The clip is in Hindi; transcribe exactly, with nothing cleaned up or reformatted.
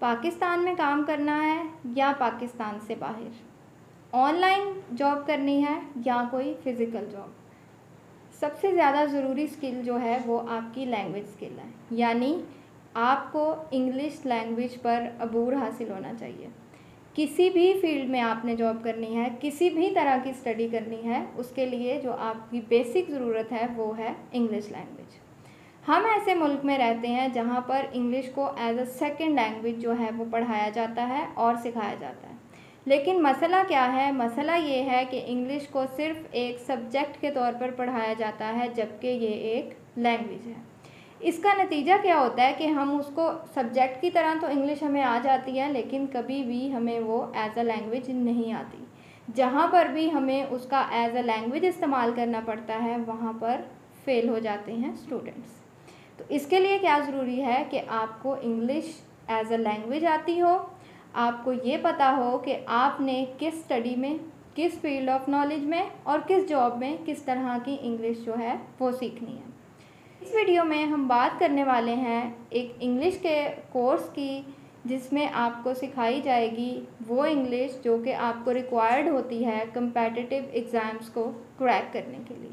पाकिस्तान में काम करना है या पाकिस्तान से बाहर, ऑनलाइन जॉब करनी है या कोई फ़िज़िकल जॉब। सबसे ज़्यादा ज़रूरी स्किल जो है वो आपकी लैंग्वेज स्किल है, यानी आपको इंग्लिश लैंग्वेज पर अबूर हासिल होना चाहिए। किसी भी फील्ड में आपने जॉब करनी है, किसी भी तरह की स्टडी करनी है, उसके लिए जो आपकी बेसिक ज़रूरत है वो है इंग्लिश लैंग्वेज। हम ऐसे मुल्क में रहते हैं जहाँ पर इंग्लिश को एज अ सेकेंड लैंग्वेज जो है वो पढ़ाया जाता है और सिखाया जाता है, लेकिन मसला क्या है? मसला ये है कि इंग्लिश को सिर्फ एक सब्जेक्ट के तौर पर पढ़ाया जाता है, जबकि ये एक लैंग्वेज है। इसका नतीजा क्या होता है कि हम उसको सब्जेक्ट की तरह तो इंग्लिश हमें आ जाती है, लेकिन कभी भी हमें वो एज अ लैंग्वेज नहीं आती। जहाँ पर भी हमें उसका एज अ लैंग्वेज इस्तेमाल करना पड़ता है, वहाँ पर फेल हो जाते हैं स्टूडेंट्स। तो इसके लिए क्या ज़रूरी है कि आपको इंग्लिश एज अ लैंग्वेज आती हो, आपको ये पता हो कि आपने किस स्टडी में, किस फील्ड ऑफ नॉलेज में और किस जॉब में किस तरह की इंग्लिश जो है वो सीखनी है। इस वीडियो में हम बात करने वाले हैं एक इंग्लिश के कोर्स की, जिसमें आपको सिखाई जाएगी वो इंग्लिश जो कि आपको रिक्वायर्ड होती है कम्पिटिटिव एग्ज़ाम्स को क्रैक करने के लिए।